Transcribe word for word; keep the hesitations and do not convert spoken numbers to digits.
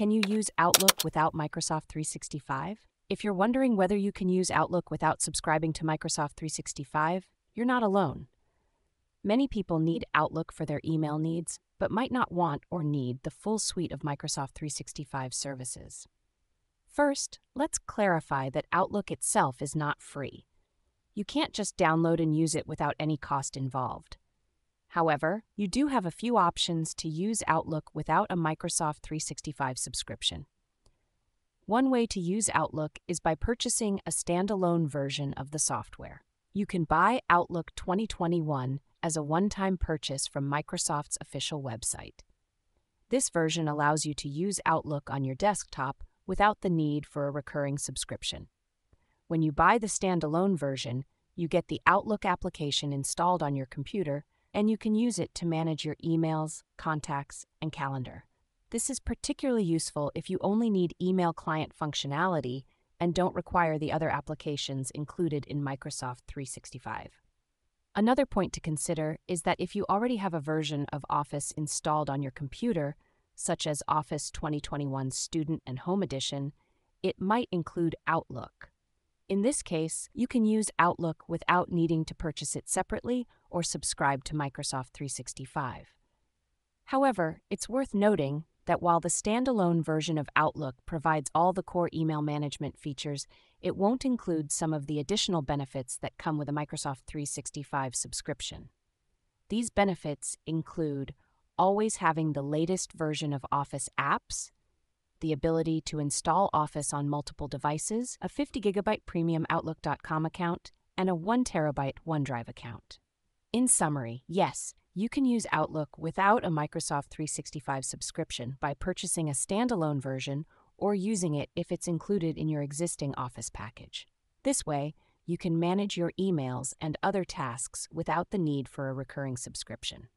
Can you use Outlook without Microsoft three sixty-five? If you're wondering whether you can use Outlook without subscribing to Microsoft three sixty-five, you're not alone. Many people need Outlook for their email needs, but might not want or need the full suite of Microsoft three sixty-five services. First, let's clarify that Outlook itself is not free. You can't just download and use it without any cost involved. However, you do have a few options to use Outlook without a Microsoft three sixty-five subscription. One way to use Outlook is by purchasing a standalone version of the software. You can buy Outlook twenty twenty-one as a one-time purchase from Microsoft's official website. This version allows you to use Outlook on your desktop without the need for a recurring subscription. When you buy the standalone version, you get the Outlook application installed on your computer, and you can use it to manage your emails, contacts, and calendar. This is particularly useful if you only need email client functionality and don't require the other applications included in Microsoft three sixty-five. Another point to consider is that if you already have a version of Office installed on your computer, such as Office twenty twenty-one Student and Home Edition, it might include Outlook. In this case, you can use Outlook without needing to purchase it separately or subscribe to Microsoft three sixty-five. However, it's worth noting that while the standalone version of Outlook provides all the core email management features, it won't include some of the additional benefits that come with a Microsoft three sixty-five subscription. These benefits include always having the latest version of Office apps, the ability to install Office on multiple devices, a fifty gigabyte premium Outlook dot com account, and a one terabyte OneDrive account. In summary, yes, you can use Outlook without a Microsoft three sixty-five subscription by purchasing a standalone version or using it if it's included in your existing Office package. This way, you can manage your emails and other tasks without the need for a recurring subscription.